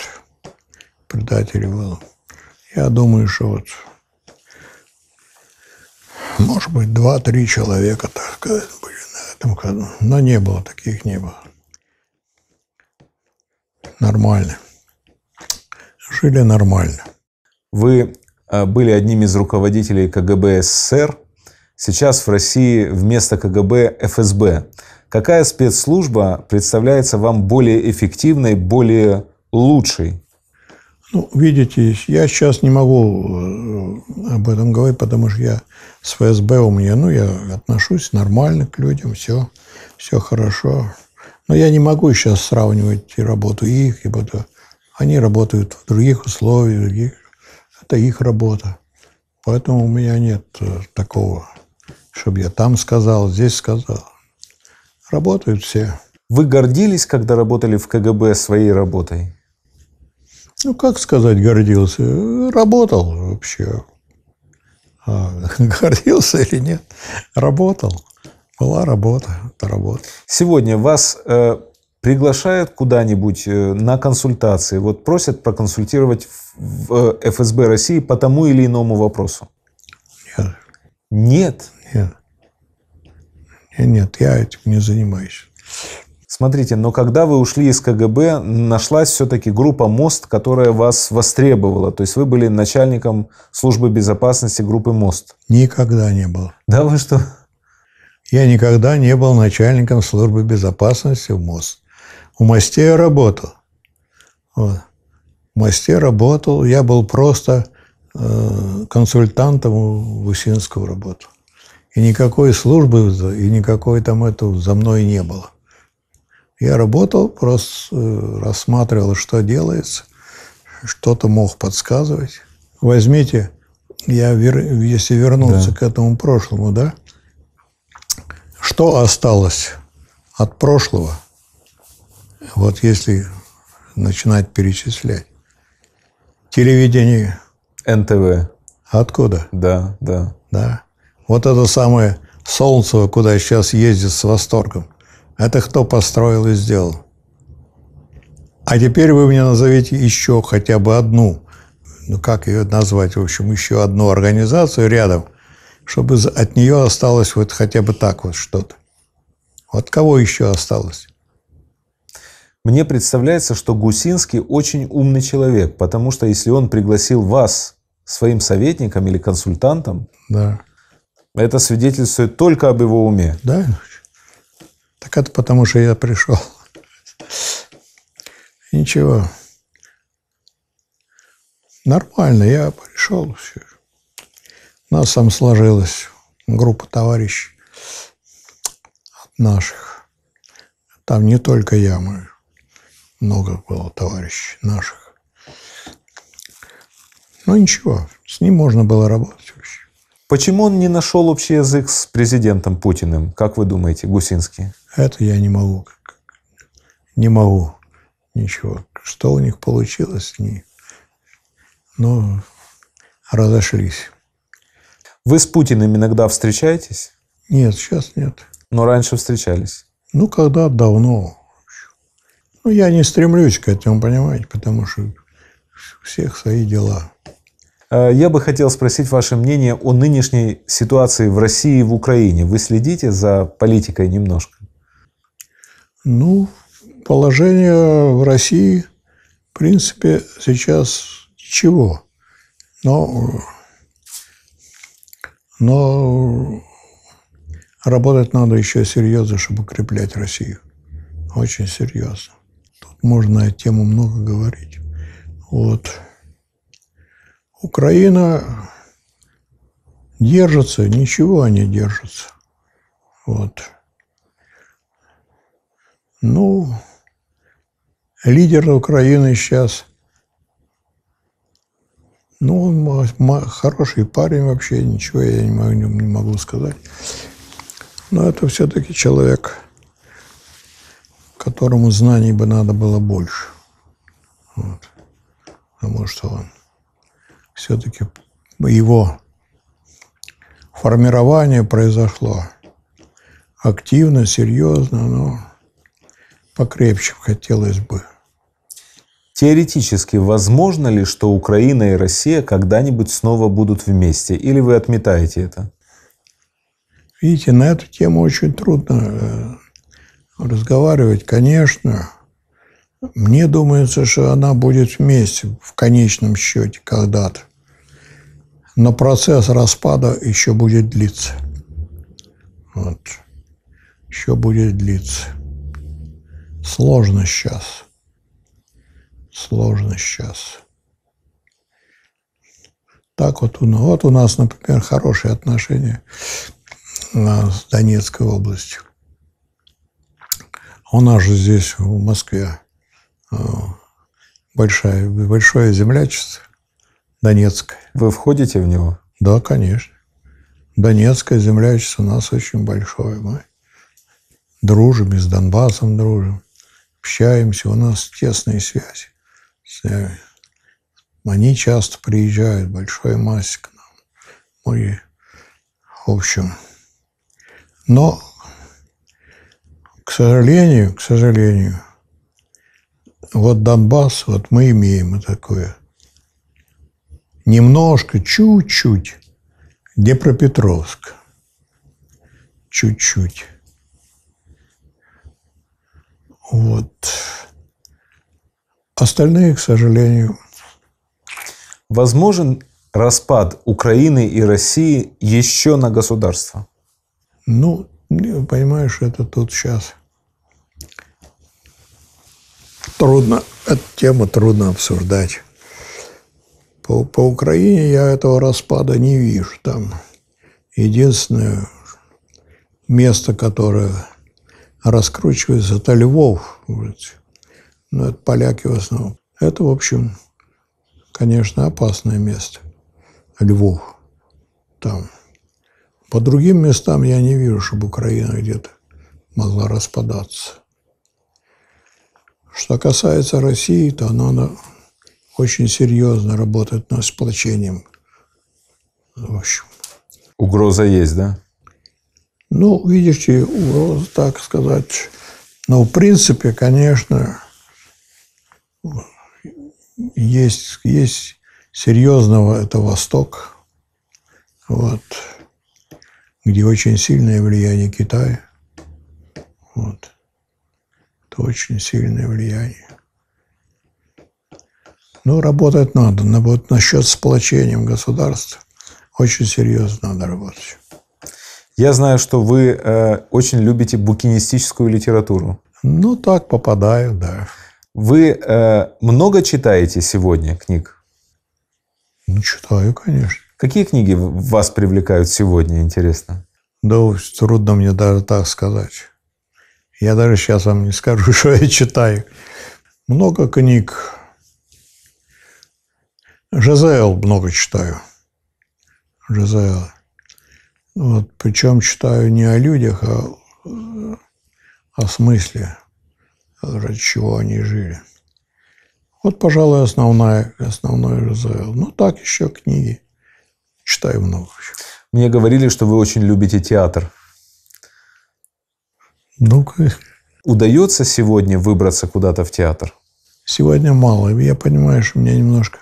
предателей было. Я думаю, что вот может быть, два-три человека, так сказать, были на этом году. Но не было, таких не было. Нормально. Жили нормально. Вы были одним из руководителей КГБ СССР. Сейчас в России вместо КГБ ФСБ. Какая спецслужба представляется вам более эффективной, более лучшей? Ну, видите, я сейчас не могу об этом говорить, потому что я с ФСБ у меня, ну, я отношусь нормально к людям, все, все хорошо. Но я не могу сейчас сравнивать и работу их, и они работают в других условиях, других, это их работа. Поэтому у меня нет такого, чтобы я там сказал, здесь сказал. Работают все. Вы гордились, когда работали в КГБ своей работой? Ну, как сказать, гордился? Работал вообще. А, гордился или нет? Работал. Была работа. Это работа. Сегодня вас э, приглашают куда-нибудь на консультации? Вот просят проконсультировать в, в ФСБ России по тому или иному вопросу? Нет. Нет? Нет. Нет, я этим не занимаюсь. Смотрите, но когда вы ушли из ка гэ бэ, нашлась все-таки группа «Мост», которая вас востребовала. То есть вы были начальником службы безопасности группы «Мост». Никогда не был. Да вы что? Я никогда не был начальником службы безопасности в «Мост». В «Мосте» я работал. Вот. В «Мосте» работал. Я был просто э, консультантом у Гусинского работал. И никакой службы, и никакой там этого за мной не было. Я работал, просто рассматривал, что делается, что-то мог подсказывать. Возьмите, я вер... если вернуться да. к этому прошлому, да, что осталось от прошлого, вот если начинать перечислять. Телевидение. эн тэ вэ. Откуда? Да, да. Да. Вот это самое Солнцево, куда сейчас ездит с восторгом. Это кто построил и сделал? А теперь вы мне назовите еще хотя бы одну, ну как ее назвать, в общем, еще одну организацию рядом, чтобы от нее осталось вот хотя бы так вот что-то. От кого еще осталось? Мне представляется, что Гусинский очень умный человек, потому что если он пригласил вас своим советником или консультантом, да. это свидетельствует только об его уме. Да. Так это потому, что я пришел. Ничего. Нормально, я пришел. Все. У нас там сложилась группа товарищей от наших. Там не только я, мы. Много было товарищей наших. Ну ничего, с ним можно было работать вообще. Почему он не нашел общий язык с президентом Путиным, как вы думаете, Гусинский? Это я не могу. Не могу. Ничего. Что у них получилось? Не... Ну, разошлись. Вы с Путиным иногда встречаетесь? Нет, сейчас нет. Но раньше встречались? Ну, когда давно. Ну, я не стремлюсь к этому, понимаете, потому что у всех свои дела. Я бы хотел спросить ваше мнение о нынешней ситуации в России и в Украине. Вы следите за политикой немножко? Ну, положение в России, в принципе, сейчас ничего. Но, но работать надо еще серьезно, чтобы укреплять Россию. Очень серьезно. Тут можно на эту тему много говорить. Вот. Украина держится, ничего не держится. Вот. Ну, лидер Украины сейчас, ну, он хороший парень вообще, ничего я не могу, не могу сказать. Но это все-таки человек, которому знаний бы надо было больше. Вот. Потому что он все-таки его формирование произошло активно, серьезно, но покрепче хотелось бы. Теоретически, возможно ли, что Украина и Россия когда-нибудь снова будут вместе? Или вы отметаете это? Видите, на эту тему очень трудно разговаривать, конечно. Мне думается, что она будет вместе в конечном счете когда-то. Но процесс распада еще будет длиться. Вот. Еще будет длиться. Сложно сейчас. Сложно сейчас. Так вот у нас, вот у нас, например, хорошие отношения с Донецкой областью. У нас же здесь, в Москве, большая, большое землячество. Донецкое. Вы входите в него? Да, конечно. Донецкое землячество у нас очень большое. Мы дружим и с Донбассом дружим. Общаемся. У нас тесные связи. Они часто приезжают в большой массе к нам. Мы, в общем. Но, к сожалению, к сожалению, вот Донбасс, вот мы имеем такое. Немножко, чуть-чуть. Днепропетровск. Чуть-чуть. Вот. Остальные, к сожалению. Возможен распад Украины и России еще на государство? Ну, понимаешь, это тут сейчас трудно, эту тему трудно обсуждать. По, по Украине я этого распада не вижу. Там единственное место, которое раскручивается, это Львов. Ну, это поляки в основном. Это, в общем, конечно, опасное место. Львов. Там. По другим местам я не вижу, чтобы Украина где-то могла распадаться. Что касается России, то надо очень серьезно работать над сплочением. В общем. Угроза есть, да? Ну, видите, угроза, так сказать. Но, в принципе, конечно, есть, есть серьезного, это Восток, вот, где очень сильное влияние Китая. Вот. Это очень сильное влияние. Ну, работать надо. Но вот насчет сплочения государств очень серьезно надо работать. Я знаю, что вы э, очень любите букинистическую литературу. Ну, так попадаю, да. Вы э, много читаете сегодня книг? Ну, читаю, конечно. Какие книги вас привлекают сегодня, интересно? Да, трудно мне даже так сказать. Я даже сейчас вам не скажу, что я читаю. Много книг. ЖЗЛ много читаю. ЖЗЛ. Вот, причем читаю не о людях, а о смысле, ради чего они жили. Вот, пожалуй, основная, основной ЖЗЛ. Ну, так еще книги. Читаю много. Мне говорили, что вы очень любите театр. Ну-ка. Удается сегодня выбраться куда-то в театр? Сегодня мало. Я понимаю, что мне немножко...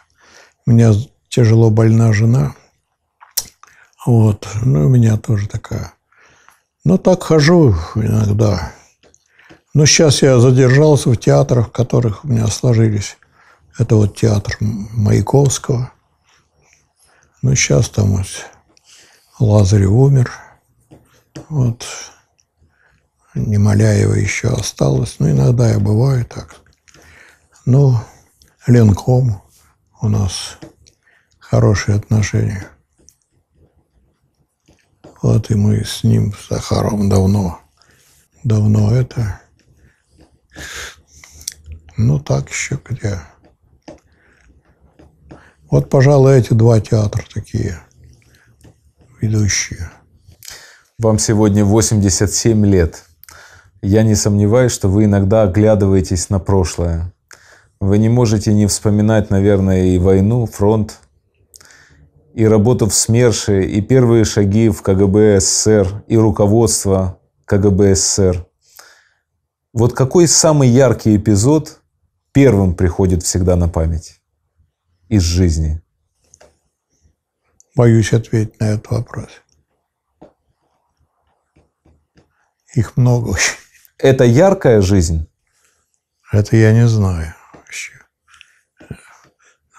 У меня тяжело больна жена. Вот. Ну, у меня тоже такая. Ну, так хожу иногда. Но сейчас я задержался в театрах, в которых у меня сложились. Это вот театр Маяковского. Ну, сейчас там вот Лазарев умер. Вот. Немоляева еще осталось. Ну, иногда я бываю так. Ну, Ленком у нас хорошие отношения. Вот, и мы с ним, с Сахаровым, давно, давно это. Ну, так еще где. Вот, пожалуй, эти два театра такие ведущие. Вам сегодня восемьдесят семь лет. Я не сомневаюсь, что вы иногда оглядываетесь на прошлое. Вы не можете не вспоминать, наверное, и войну, фронт, и работу в СМЕРШе, и первые шаги в КГБ СССР, и руководство КГБ СССР. Вот какой самый яркий эпизод первым приходит всегда на память из жизни? Боюсь ответить на этот вопрос. Их много очень. Это яркая жизнь? Это я не знаю вообще.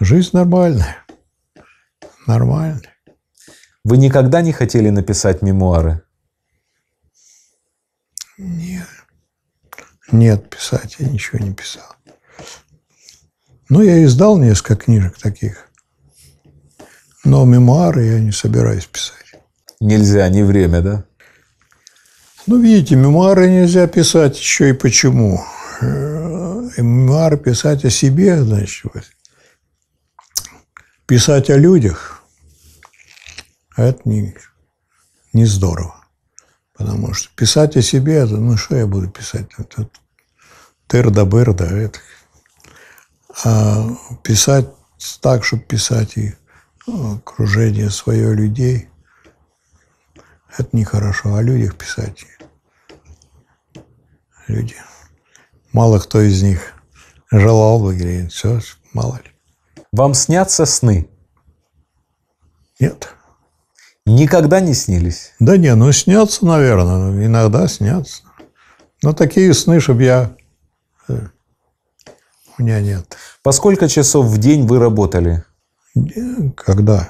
Жизнь нормальная. Нормальная. Вы никогда не хотели написать мемуары? Нет. Нет, писать я ничего не писал. Ну, я издал несколько книжек таких. Но мемуары я не собираюсь писать. Нельзя, не время, да? Ну, видите, мемуары нельзя писать еще и почему. Мемуары писать о себе, значит, писать о людях, это не, не здорово. Потому что писать о себе, это, ну, что я буду писать? Тырда-бырда. Это. А писать так, чтобы писать и окружение свое людей, это нехорошо. О людях писать. Люди. Мало кто из них желал бы, говорит, все, мало ли. Вам снятся сны? Нет. Никогда не снились? Да не, ну снятся, наверное. Иногда снятся. Но такие сны, чтобы я У меня нет. По сколько часов в день вы работали? Когда?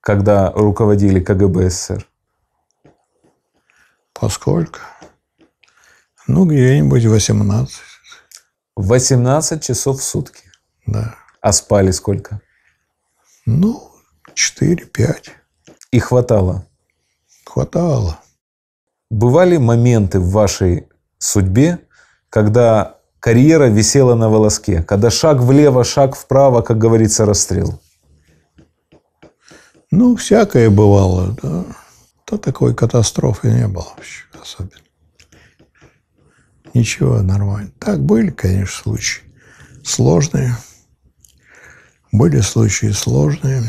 Когда руководили КГБ СССР? По сколько? Ну, где-нибудь восемнадцать. восемнадцать часов в сутки? Да. А спали сколько? Ну, четыре-пять. И хватало? Хватало. Бывали моменты в вашей судьбе, когда карьера висела на волоске, когда шаг влево, шаг вправо, как говорится, расстрел? Ну, всякое бывало, да. То такой катастрофы не было вообще особенно. Ничего, нормально. Так, были, конечно, случаи сложные. Были случаи сложные.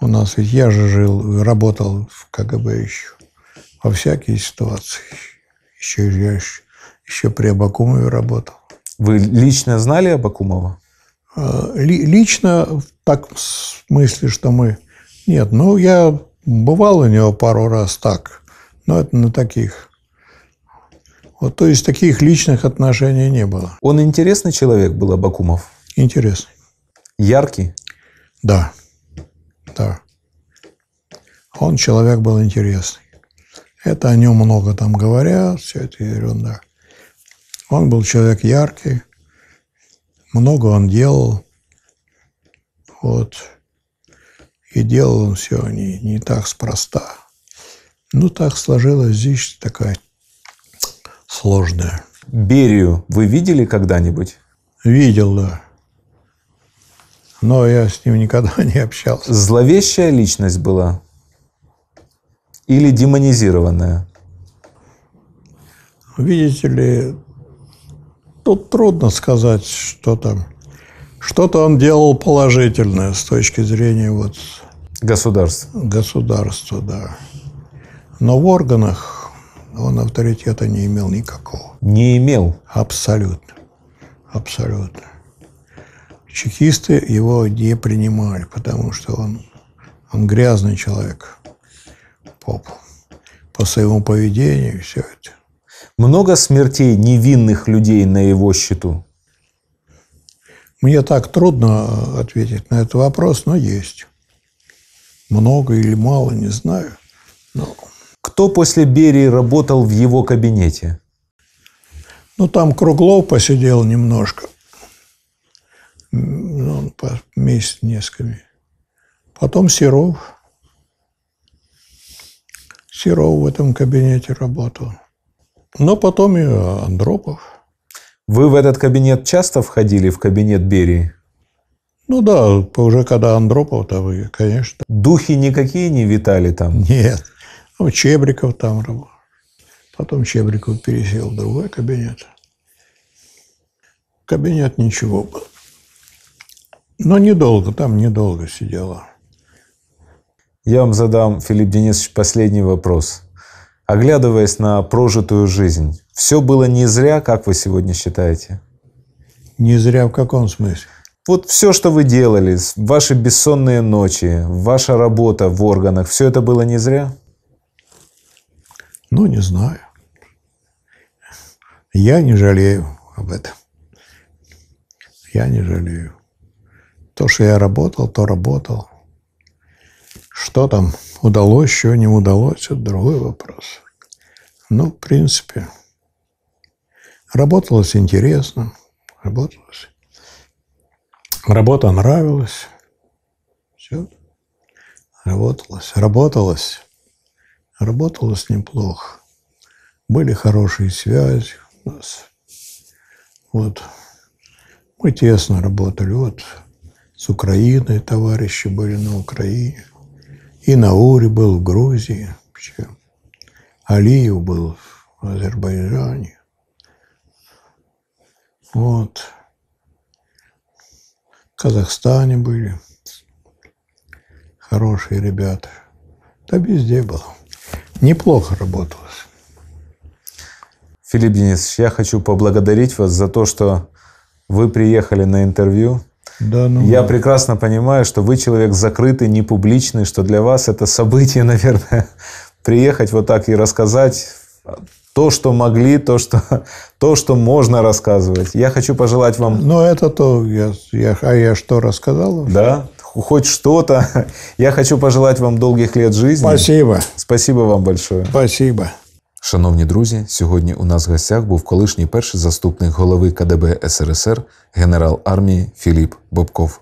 У нас ведь я же жил, работал в КГБ еще. Во всякие ситуации. Еще я еще, еще при Абакумове работал. Вы лично знали Абакумова? Лично, так в смысле, что мы... Нет, ну я бывал у него пару раз так. Но это на таких... Вот, то есть, таких личных отношений не было. Он интересный человек был, Абакумов? Интересный. Яркий? Да. Да. Он человек был интересный. Это о нем много там говорят, все это ерунда. Он был человек яркий, много он делал. Вот. И делал он все не, не так спроста. Ну, так сложилась здесь такая... сложная. Берию вы видели когда-нибудь? Видел, да. Но я с ним никогда не общался. Зловещая личность была? Или демонизированная? Видите ли, тут трудно сказать, что там. Что-то он делал положительное с точки зрения вот... Государства. Государства, да. Но в органах он авторитета не имел никакого. Не имел? Абсолютно. Абсолютно. Чекисты его не принимали, потому что он, он грязный человек. Поп. По своему поведению и все это. Много смертей невинных людей на его счету? Мне так трудно ответить на этот вопрос, но есть. Много или мало, не знаю. Но... Кто после Берии работал в его кабинете? Ну, там Круглов посидел немножко. Он по месяц несколько. Потом Серов. Серов в этом кабинете работал. Но потом и Андропов. Вы в этот кабинет часто входили, в кабинет Берии? Ну да, уже когда Андропов, то вы, конечно. Духи никакие не витали там? Нет. Ну, Чебриков там работал. Потом Чебриков пересел в другой кабинет. Кабинет ничего был. Но недолго, там недолго сидела. Я вам задам, Филипп Денисович, последний вопрос. Оглядываясь на прожитую жизнь, все было не зря, как вы сегодня считаете? Не зря в каком смысле? Вот все, что вы делали, ваши бессонные ночи, ваша работа в органах, все это было не зря? Ну, не знаю. Я не жалею об этом. Я не жалею. То, что я работал, то работал. Что там удалось, что не удалось, это другой вопрос. Ну, в принципе, работалось интересно. Работалось. Работа нравилась. Все. Работалось. Работалось. Работалось неплохо. Были хорошие связи у нас. Вот. Мы тесно работали. Вот с Украиной товарищи были на Украине. И Наури был в Грузии. Алиев был в Азербайджане. Вот. В Казахстане были хорошие ребята. Да везде было. Неплохо работалось. Филипп Денисович, я хочу поблагодарить вас за то, что вы приехали на интервью. Да, ну, я да. прекрасно понимаю, что вы человек закрытый, не публичный, что для вас это событие, наверное, приехать вот так и рассказать то, что могли, то, что, то, что можно рассказывать. Я хочу пожелать вам... Ну, это то, я, я, а я что рассказал? Уже? Да, хоть что-то. Я хочу пожелать вам долгих лет жизни. Спасибо. Спасибо вам большое. Спасибо. Шановні друзі, сьогодні у нас в гостях був колишній перший заступник голови КДБ СРСР, генерал армії Філіпп Бобков.